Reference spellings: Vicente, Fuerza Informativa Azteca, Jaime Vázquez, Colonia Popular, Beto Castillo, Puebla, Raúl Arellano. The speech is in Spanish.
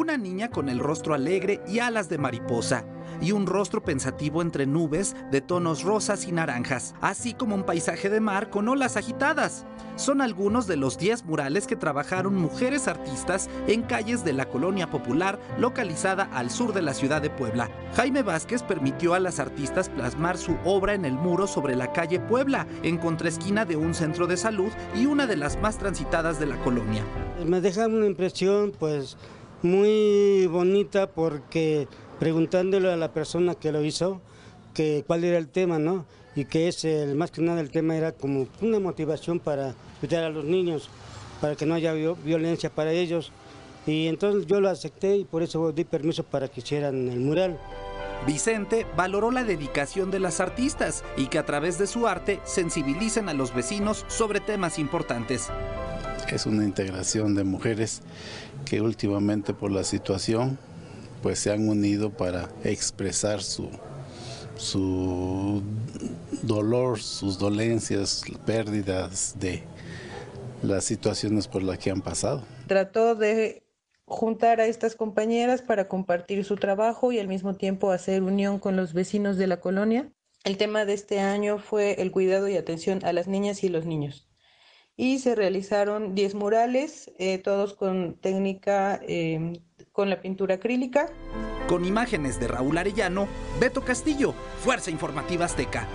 una niña con el rostro alegre y alas de mariposa, y un rostro pensativo entre nubes de tonos rosas y naranjas, así como un paisaje de mar con olas agitadas. Son algunos de los 10 murales que trabajaron mujeres artistas en calles de la Colonia Popular, localizada al sur de la ciudad de Puebla. Jaime Vázquez permitió a las artistas plasmar su obra en el muro sobre la calle Puebla, en contraesquina de un centro de salud y una de las más transitadas de la colonia. Me deja una impresión pues muy bonita, porque preguntándole a la persona que lo hizo que cuál era el tema, ¿no? Y que es más que nada el tema era como una motivación para cuidar a los niños, para que no haya violencia para ellos. Y entonces yo lo acepté y por eso di permiso para que hicieran el mural. Vicente valoró la dedicación de las artistas y que a través de su arte sensibilicen a los vecinos sobre temas importantes. Es una integración de mujeres que últimamente por la situación pues se han unido para expresar su dolor, sus dolencias, pérdidas de las situaciones por las que han pasado. Trató de juntar a estas compañeras para compartir su trabajo y al mismo tiempo hacer unión con los vecinos de la colonia. El tema de este año fue el cuidado y atención a las niñas y los niños. Y se realizaron 10 murales, todos con técnica con la pintura acrílica. Con imágenes de Raúl Arellano, Beto Castillo, Fuerza Informativa Azteca.